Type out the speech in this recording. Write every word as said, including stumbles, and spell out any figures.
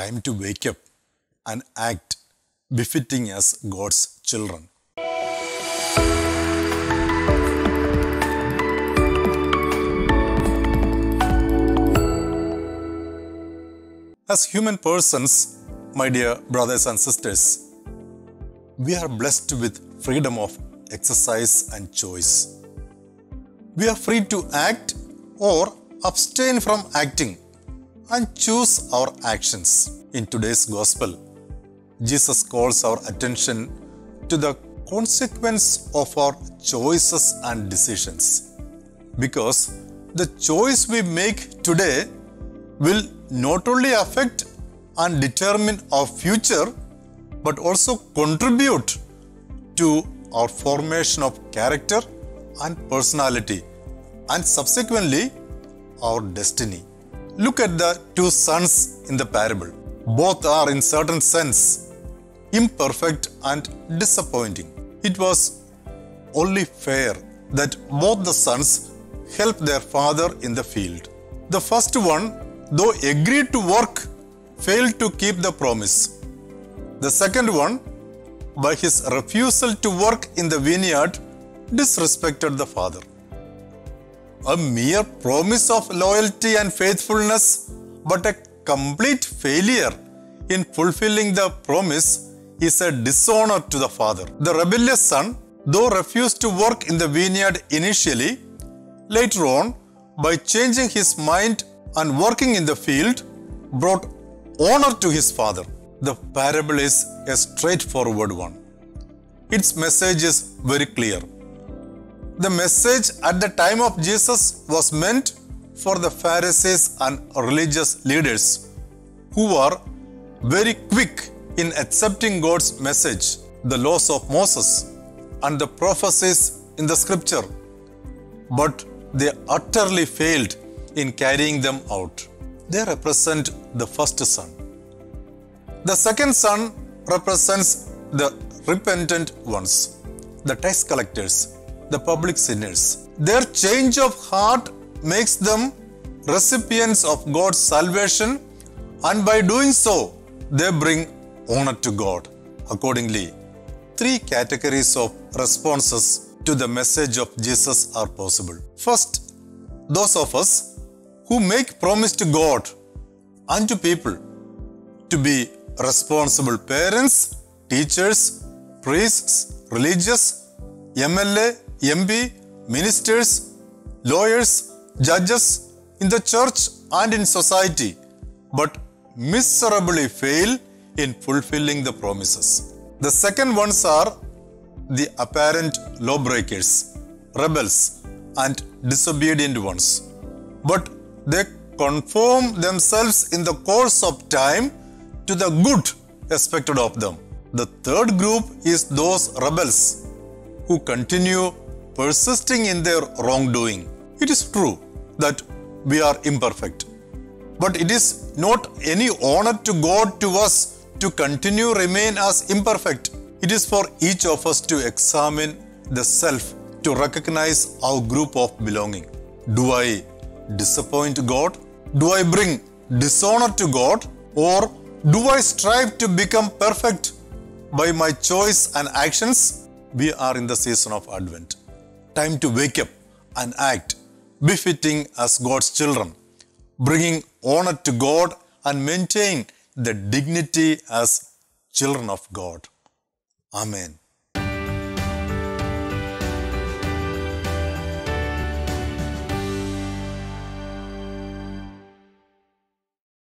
time to wake up and act befitting as God's children. As human persons, my dear brothers and sisters, we are blessed with freedom of exercise and choice. We are free to act or abstain from acting and choose our actions. In today's gospel, Jesus calls our attention to the consequence of our choices and decisions, because the choice we make today will not only affect and determine our future, but also contribute to our formation of character and personality, and subsequently our destiny. Look at the two sons in the parable. Both are in certain sense imperfect and disappointing. It was only fair that both the sons helped their father in the field. The first one, though agreed to work, failed to keep the promise. The second one, by his refusal to work in the vineyard, disrespected the father. A mere promise of loyalty and faithfulness, but a complete failure in fulfilling the promise, is a dishonor to the father. The rebellious son, though refused to work in the vineyard initially, later on, by changing his mind and working in the field, brought honor to his father. The parable is a straightforward one. Its message is very clear. The message at the time of Jesus was meant for the Pharisees and religious leaders, who were very quick in accepting God's message, the laws of Moses, and the prophecies in the scripture, but they utterly failed in carrying them out. They represent the first son. The second son represents the repentant ones, the tax collectors, the public sinners. Their change of heart makes them recipients of God's salvation, and by doing so, they bring honor to God. Accordingly, three categories of responses to the message of Jesus are possible. First, those of us who make promise to God and to people to be responsible parents, teachers, priests, religious, M L A, M P, ministers, lawyers, judges in the church and in society, but miserably fail in fulfilling the promises. The second ones are the apparent lawbreakers, rebels, and disobedient ones, but they conform themselves in the course of time to the good expected of them. The third group is those rebels who continue persisting in their wrongdoing. It is true that we are imperfect, but it is not any honor to God to us to continue remain as imperfect. It is for each of us to examine the self, to recognize our group of belonging. Do I disappoint God? Do I bring dishonor to God? Or do I strive to become perfect by my choice and actions? We are in the season of Advent. Time to wake up and act, befitting as God's children, bringing honor to God and maintain the dignity as children of God. Amen.